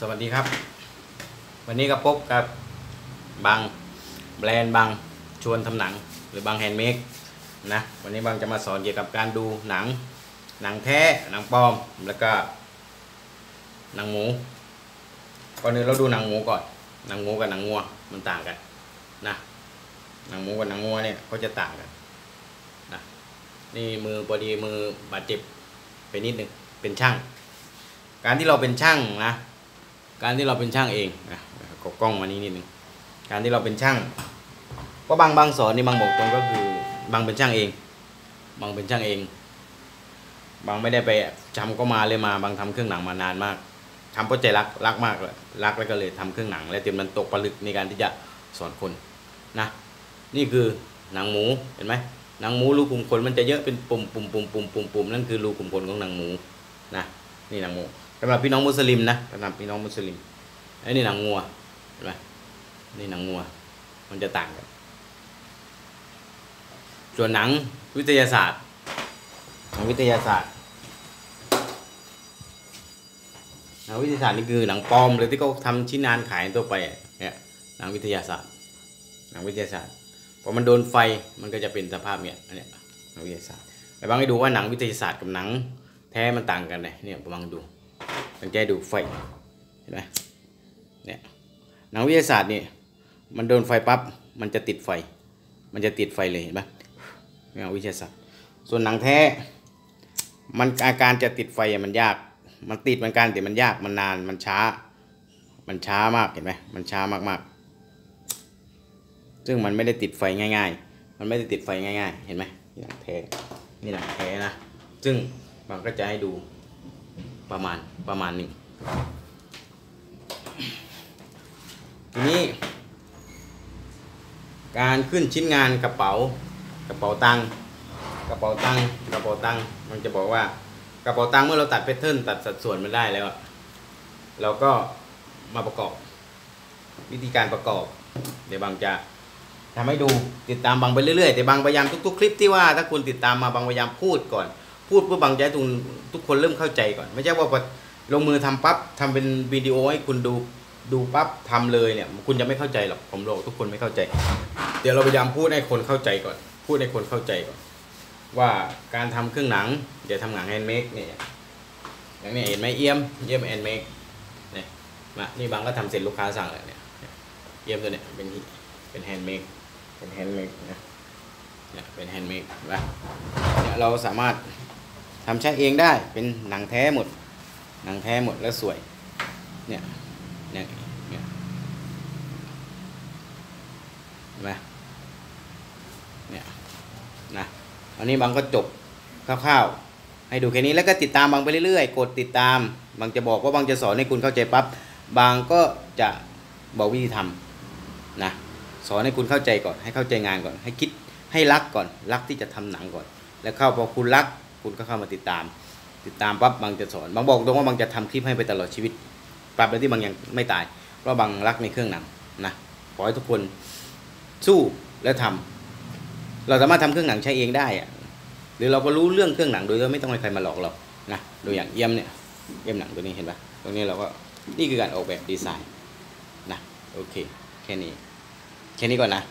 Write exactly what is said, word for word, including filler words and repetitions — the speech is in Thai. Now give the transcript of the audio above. สวัสดีครับวันนี้ก็พบกับบางแบรนด์บางชวนทำหนังหรือบางแฮนด์เมดนะวันนี้บางจะมาสอนเกี่ยวกับการดูหนังหนังแท้หนังปลอมแล้วก็หนังหมูก่อนอื่นเราดูหนังหมูก่อนหนังหมูกับหนังงัวมันต่างกันนะหนังหมูกับหนังงัวเนี่ยเขาจะต่างกันนะนี่มือพอดีมือบาดเจ็บไปนิดนึงเป็นช่างการที่เราเป็นช่างนะการที่เราเป็นช่างเองนะกบกล้องมานี้นิดนึงการที่เราเป็นช่างเพราะบางบางสอนนี่บางบอกตรงก็คือบางเป็นช่างเองบางเป็นช่างเองบางไม่ได้ไปจำก็มาเลยมาบางทำเครื่องหนังมานานมากทำเพราะใจรักรักมากเลยรักแล้วก็เลยทำเครื่องหนังแล้วจนมันตกผลึกในการที่จะสอนคนนะนี่คือหนังหมูเห็นไหมหนังหมูรูขุมขนมันจะเยอะเป็นปุ่มปุ่มปุ่มปุ่มปุ่มปุ่มนั่นคือรูขุมขนของหนังหมูนะนี่หนังหมูสำหรับพี่น้องมุสลิมนะสำหรับพี่น้องมุสลิมไอ้นี่หนังงัวเห็นไหมนี่หนังงัวมันจะต่างกันส่วนหนังวิทยาศาสตร์หนังวิทยาศาสตร์หนังวิทยาศาสตร์นี่คือหนังปลอมเลยที่เขาทำชิ้นงานขายตัวไปเนี่ยหนังวิทยาศาสตร์หนังวิทยาศาสตร์พอมันโดนไฟมันก็จะเป็นสภาพเนี่ยอันนี้หนังวิทยาศาสตร์แต่บางให้ดูว่าหนังวิทยาศาสตร์กับหนังแท้มันต่างกันเลยเนี่ยบางดูตั้งใจดูไฟเห็นไหมเนี่ยหนังวิทยาศาสตร์นี่มันโดนไฟปั๊บมันจะติดไฟมันจะติดไฟเลยเห็นไหมหนังวิทยาศาสตร์ส่วนหนังแท้มันอาการจะติดไฟมันยากมันติดเหมือนกันแต่มันยากมันนานมันช้ามันช้ามากเห็นไหมมันช้ามากมากซึ่งมันไม่ได้ติดไฟง่ายๆมันไม่ได้ติดไฟง่ายๆเห็นไหมหนังแท้นี่หนังแท้นะซึ่งมันก็จะให้ดูประมาณประมาณหนึ่งทีนี้การขึ้นชิ้นงานกระเป๋ากระเป๋าตังกระเป๋าตังกระเป๋าตังมันจะบอกว่ากระเป๋าตังเมื่อเราตัดแพทเทิร์นตัดสัดส่วนมันได้แล้วเราก็มาประกอบวิธีการประกอบเดี๋ยวบางจะทำให้ดูติดตามบางไปเรื่อยๆแต่บางพยายามทุกๆคลิปที่ว่าถ้าคุณติดตามมาบางพยายามพูดก่อนพูดเพื่อบางใจทุกทุกคนเริ่มเข้าใจก่อนไม่ใช่ว่าพอลงมือทำปั๊บทำเป็นวิดีโอให้คุณดูดูปั๊บทำเลยเนี่ยคุณจะไม่เข้าใจหรอกผมบอกทุกคนไม่เข้าใจเดี๋ยวเราพยายามพูดให้คนเข้าใจก่อนพูดให้คนเข้าใจก่อนว่าการทำเครื่องหนังเดี๋ยวทำหนังแฮนด์เมดเนี่ยอย่างนี้เห็นไหมเอี่ยมเอี่ยมแฮนด์เมดเนี่ยมานี่บางก็ทำเสร็จลูกค้าสั่งเลยเนี่ยเอี่ยมตัวเนี่ยเป็นเป็นแฮนด์เมดเป็นแฮนด์เมดนะเนี่ยเป็นแฮนด์เมดนะเนี่ยเราสามารถทำใช้เองได้เป็นหนังแท้หมดหนังแท้หมดแล้วสวยเนี่ยเนี่ยเนี่ยเห็นไหมเนี่ยนะอันนี้บางก็จบคร่าวๆให้ดูแค่นี้แล้วก็ติดตามบางไปเรื่อยๆกดติดตามบางจะบอกว่าบางจะสอนให้คุณเข้าใจปั๊บบางก็จะบอกวิธีทำนะสอนให้คุณเข้าใจก่อนให้เข้าใจงานก่อนให้คิดให้รักก่อนรักที่จะทำหนังก่อนแล้วเข้าพอคุณรักคุณก็เข้ามาติดตามติดตามปั๊บบางจะสอนบางบอกตรงว่าบางจะทำคลิปให้ไปตลอดชีวิตปรับแล้วที่บางยังไม่ตายเพราะบางรักในเครื่องหนังนะขอให้ทุกคนสู้และทำเราสามารถทำเครื่องหนังใช้เองได้อะหรือเราก็รู้เรื่องเครื่องหนังโดยที่ไม่ต้องให้ใครมาหลอกเรานะดูอย่างเอี่ยมเนี่ยเอี่ยมหนังตัวนี้เห็นปะตรงนี้เราก็นี่คือการออกแบบดีไซน์นะโอเคแค่นี้แค่นี้ก่อนนะ